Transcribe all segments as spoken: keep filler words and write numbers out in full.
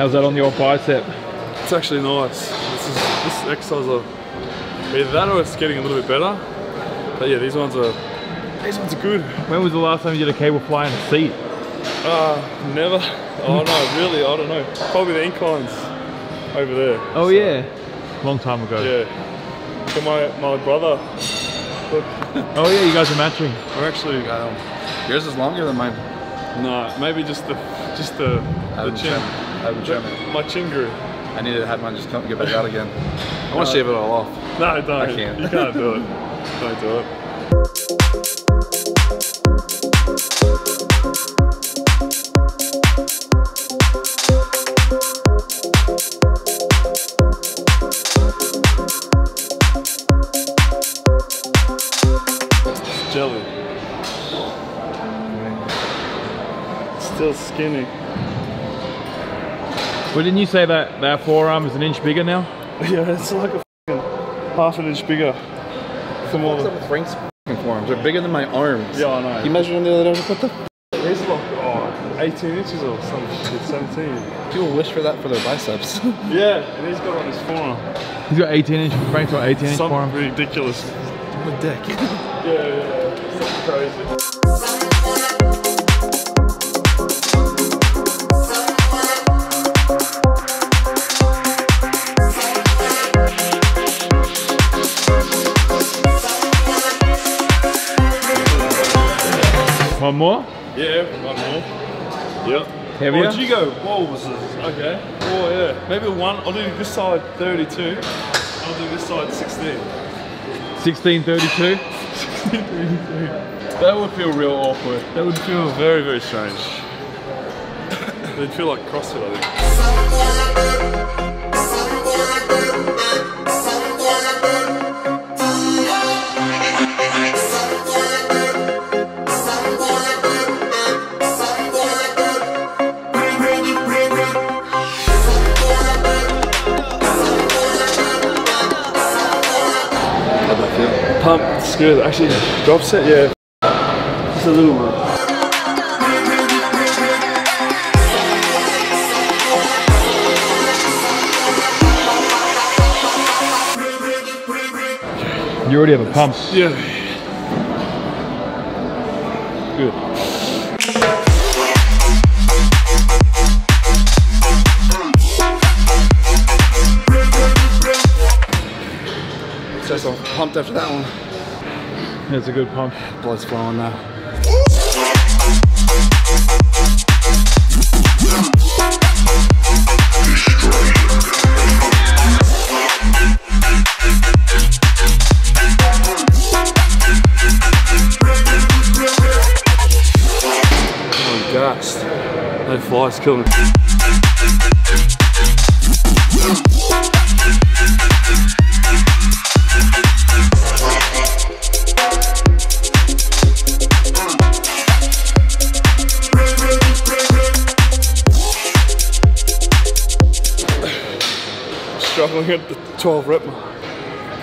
How's that on your bicep? It's actually nice. This is this exercise are either that or it's getting a little bit better. But yeah, these ones are these ones are good. When was the last time you did a cable fly in a seat? Uh, never. Oh no, really, I don't know. Probably the inclines over there. Oh so, yeah, long time ago. Yeah. So my my brother. Look. Oh yeah, you guys are matching. We're actually. Um, yours is longer than mine. No, maybe just the just the, the chin. Trim. Trim the, my chin grew. I need to have mine just come get back out again. I want to no. shave it all off. No, don't. I can't. You can't do it. Don't do it. Jelly. Still skinny. Well, didn't you say that that forearm is an inch bigger now? Yeah, it's like a half an inch bigger. From all the Frank's forearms, they're bigger than my arms. Yeah, I know. You measured them the other day. What the? He's like oh, eighteen inches or something. seventeen. People wish for that for their biceps. Yeah, and he's got on his forearm. He's got eighteen inch. Frank's got eighteen inch forearm. Something ridiculous. What a dick. Yeah, yeah. Crazy. One more? Yeah, one more. Yep. Heavier? Where'd you go? Whoa, was this? Okay. Oh yeah. Maybe one. I'll do this side thirty-two. I'll do this side sixteen. sixteen thirty-two? That would feel real awkward. That would feel very, very strange. It'd feel like CrossFit, I think. How'd that feel? Pump, it's good. Actually, drop set, yeah. Just a little one. You already have a pump. Yeah. Good. So pumped after that one. That's a good pump. Blood's flowing now. Oh my gosh, that fly's killing me. Struggling at the twelve rep mark.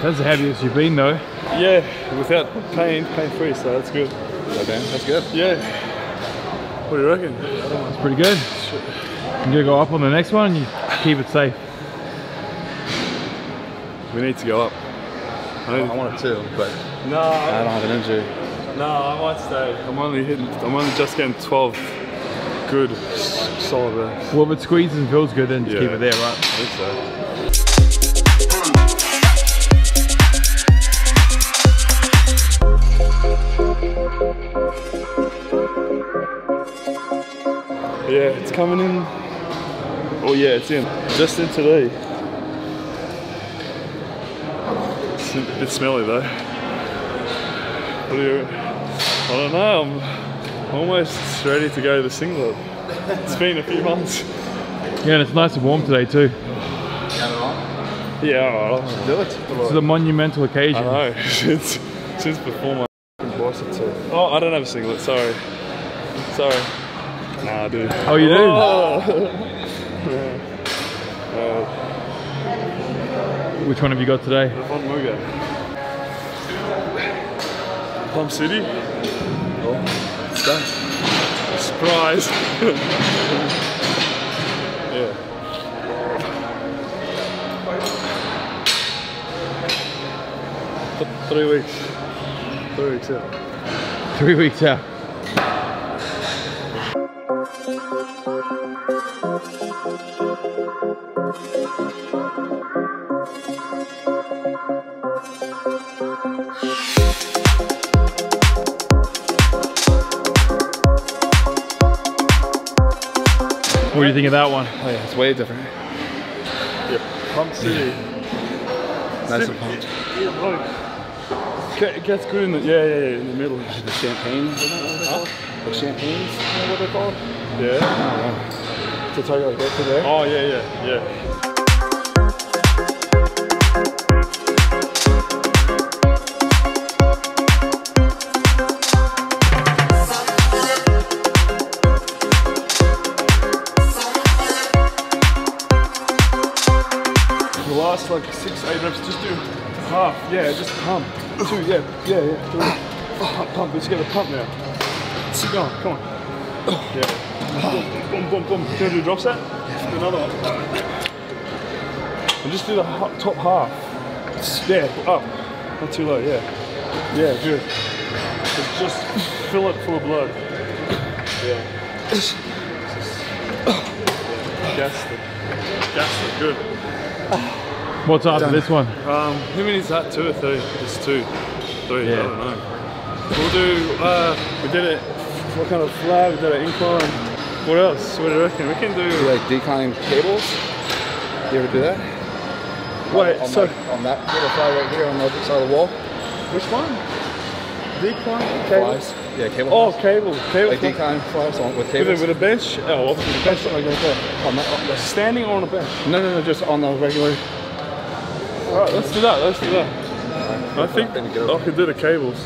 That's the heaviest you've been though. Yeah, without pain, pain free, so that's good. Okay, that's good. Yeah. What do you reckon? That's pretty good. Shit. I'm gonna go up on the next one, you keep it safe. We need to go up. I, well, I wanted to, but no, I don't have an injury. No, I might stay. I'm only hitting, I'm only just getting twelve. Good, solid reps. Well, if it squeezes and feels good, then just yeah. keep it there, right? I think so. Yeah, it's coming in. Oh yeah, it's in. Just in today. It's a bit smelly though. What do you, I don't know, I'm almost ready to go to the singlet. It's been a few months. Yeah, and it's nice and warm today too. Yeah, alright, I'll do it. It's a monumental occasion. I know, since, since before my bicep too. Oh, I don't have a singlet, sorry. Sorry. Nah, dude. Oh, you do? Oh. Yeah. uh, Which one have you got today? Von Moger. Palm City. Oh, it's done. Surprise. Yeah. Three weeks. Three weeks out. Three weeks out. What do you think of that one? Oh yeah, it's way different. Yeah, pump city. Nice and pumped. Yeah, it gets good in the, yeah, yeah, yeah, in the middle. The champagne, huh? The champagnes, you know what they're called? Yeah. Oh, yeah. To tell you like that today? Oh, yeah, yeah, yeah. Last like six, eight reps, just do half, yeah, just pump. Two, yeah, yeah, yeah. Three. Oh, pump, let's get a pump now. Sit down, come on. Yeah. Boom, boom, boom, boom. Can I do a drop set? Let's do another one. And just do the top half. Yeah, up. Not too low, yeah. Yeah, good. Just, just fill it full of blood. Yeah. Just, yeah. Gas it. Gas it, good. What's after this one? Um, how many is that? Two or three? It's two. Three, yeah. I don't know. We'll do, uh, we did it, what kind of flag? We did an incline. What else? What do you reckon? We can do... do like decline cables? You ever do that? Wait, on, so... That, on that little flag right here on the other side of the wall. Which one? Decline cables? Flies. Yeah, cable. Oh, cable. Cable. Like decline flies on with cables. With a, with a bench? Oh, obviously the bench. Like that. On that, on the standing or on a bench? No, no, no, just on the regular... Alright, let's do that, let's do that. Right, I think I can do the cables.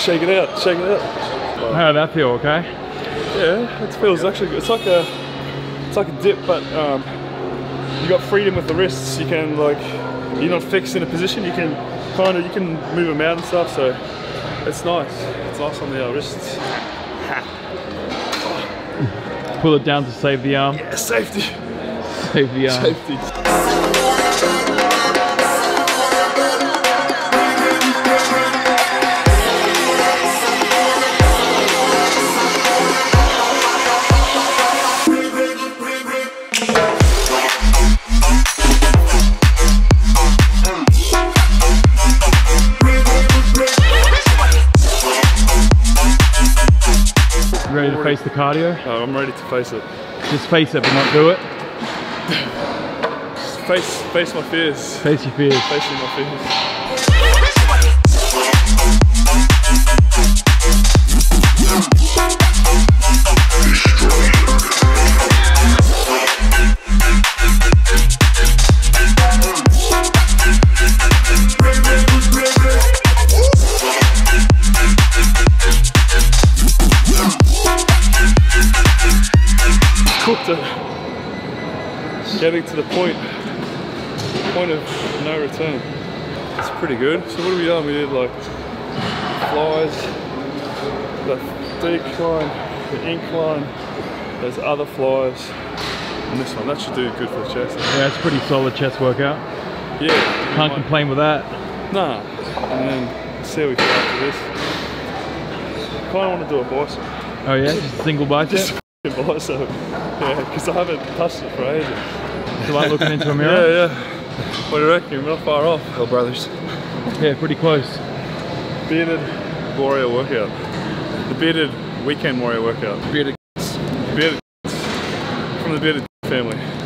Shake it out, shake it out. How did that feel, okay? Yeah, it feels actually good. It's like a, it's like a dip, but um, you got freedom with the wrists. You can like, you're not fixed in a position. You can kind of, you can move them out and stuff. So it's nice. It's nice on the uh, wrists. Pull it down to save the arm. Yeah, safety. Save the arm. Safety. Ready to face the cardio? Oh, I'm ready to face it. Just face it, but not do it. Just face, face my fears. Face your fears. Facing my fears. Getting to the point, point of no return. It's pretty good. So what have we done? We did like flies, the decline, the incline, there's other flies, and this one. That should do good for the chest. Yeah, it's a pretty solid chest workout. Yeah. Can't complain with that. Nah. And then see how we go after this. I kinda wanna do a bicep. Oh yeah? Just a single bicep? Bicep, yeah, because I haven't touched it for ages. It's like looking into a mirror? Yeah, yeah. What do you reckon? We're not far off. Oh, brothers. Yeah, pretty close. Bearded warrior workout. The bearded weekend warrior workout. Bearded Bearded From the bearded family.